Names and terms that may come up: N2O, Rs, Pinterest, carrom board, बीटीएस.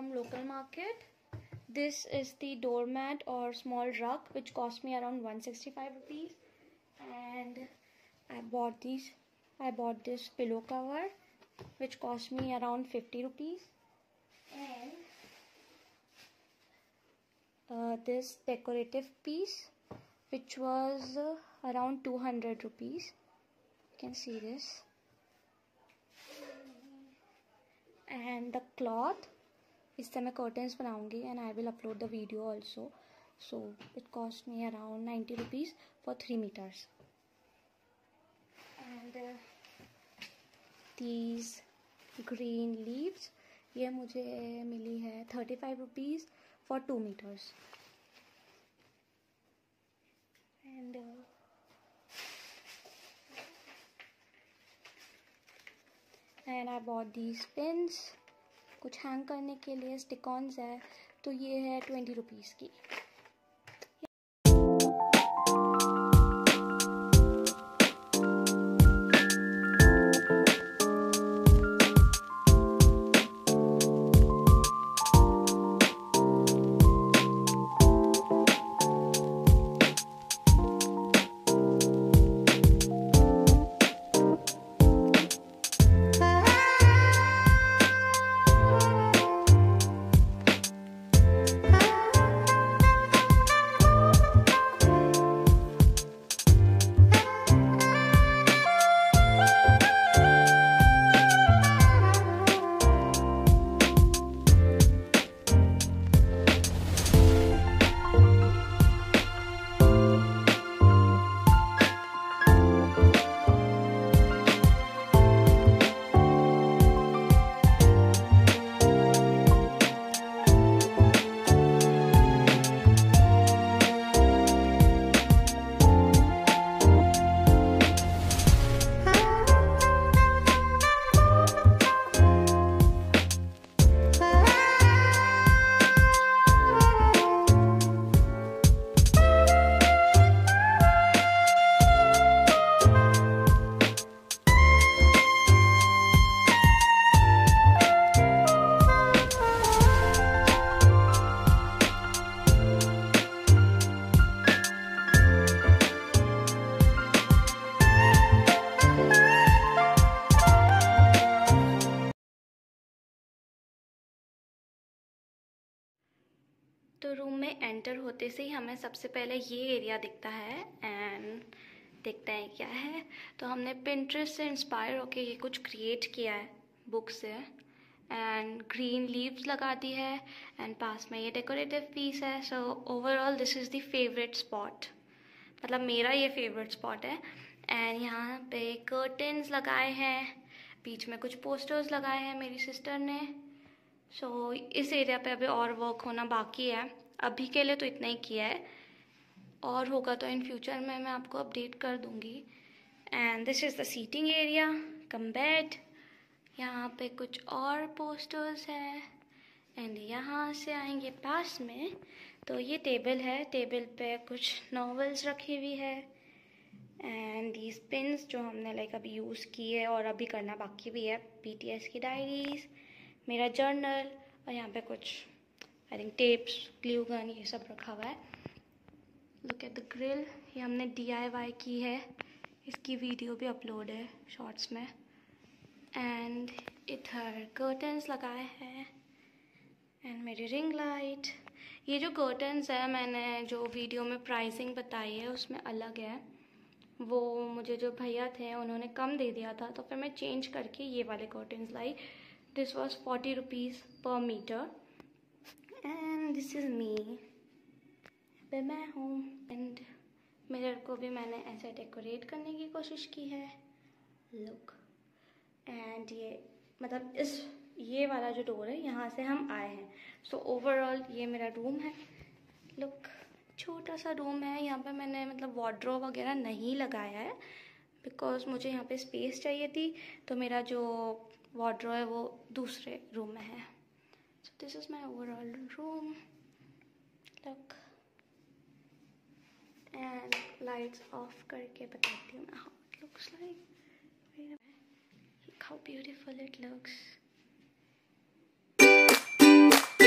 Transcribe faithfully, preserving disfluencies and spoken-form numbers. from local market. This is the doormat or small rug which cost me around one hundred sixty-five rupees, and I bought these. I bought this pillow cover which cost me around fifty rupees, and uh, this decorative piece which was uh, around two hundred rupees. You can see this, and the cloth. इससे मैं curtains बनाऊंगी and I will upload the video also. So it cost me around ninety rupees for three meters. And uh, these green leaves, ये मुझे मिली है thirty-five rupees for two meters. And uh, and I bought these pins. कुछ hang करने के लिए stick-ons है, तो ये है ट्वेंटी रुपीज़ की. तो रूम में एंटर होते से ही हमें सबसे पहले ये एरिया दिखता है एंड देखते हैं क्या है. तो हमने Pinterest से इंस्पायर होके ये कुछ क्रिएट किया है बुक से, एंड ग्रीन लीव्स लगा दी है, एंड पास में ये डेकोरेटिव पीस है. So overall this is the favourite spot, मतलब मेरा ये फेवरेट स्पॉट है. एंड यहाँ पे कर्टेंस लगाए हैं, बीच में कुछ पोस्टर्स लगाए हैं मेरी सिस्टर ने. सो so, इस एरिया पे अभी और वर्क होना बाकी है. अभी के लिए तो इतना ही किया है, और होगा तो इन फ्यूचर में मैं आपको अपडेट कर दूंगी. And this is the seating area cum bed. यहाँ पे कुछ और पोस्टर्स है, एंड यहाँ से आएंगे पास में तो ये टेबल है. टेबल पे कुछ नॉवेल्स रखी हुई है, एंड दीज पिन्स जो हमने लाइक अभी यूज़ किए और अभी करना बाकी भी है. बीटीएस की डायरीज, मेरा जर्नल, और यहाँ पे कुछ I think tapes, glue gun, ये सब रखा हुआ है. लुक एट द ग्रिल, ये हमने डीआईवाई की है, इसकी वीडियो भी अपलोड है शॉर्ट्स में. एंड इधर कर्टन्स लगाए हैं, एंड मेरी रिंग लाइट. ये जो कर्टन्स है, मैंने जो वीडियो में प्राइसिंग बताई है उसमें अलग है, वो मुझे जो भैया थे उन्होंने कम दे दिया था, तो फिर मैं चेंज करके ये वाले कर्टन्स लाई. This was forty rupees per meter, and this is me. पे मैं हूँ, and मिरर को भी मैंने ऐसे डेकोरेट करने की कोशिश की है. लुक, एंड ये मतलब इस ये वाला जो डोर है यहाँ से हम आए हैं. सो so, ओवरऑल ये मेरा रूम है. लुक, छोटा सा रूम है. यहाँ पे मैंने मतलब वार्डरोब वगैरह नहीं लगाया है, बिकॉज मुझे यहाँ पे स्पेस चाहिए थी, तो मेरा जो वार्डरोब है वो दूसरे रूम में है. So this is my overall room look. And lights off करके बताती हूँ मैं how it looks like. How beautiful it looks.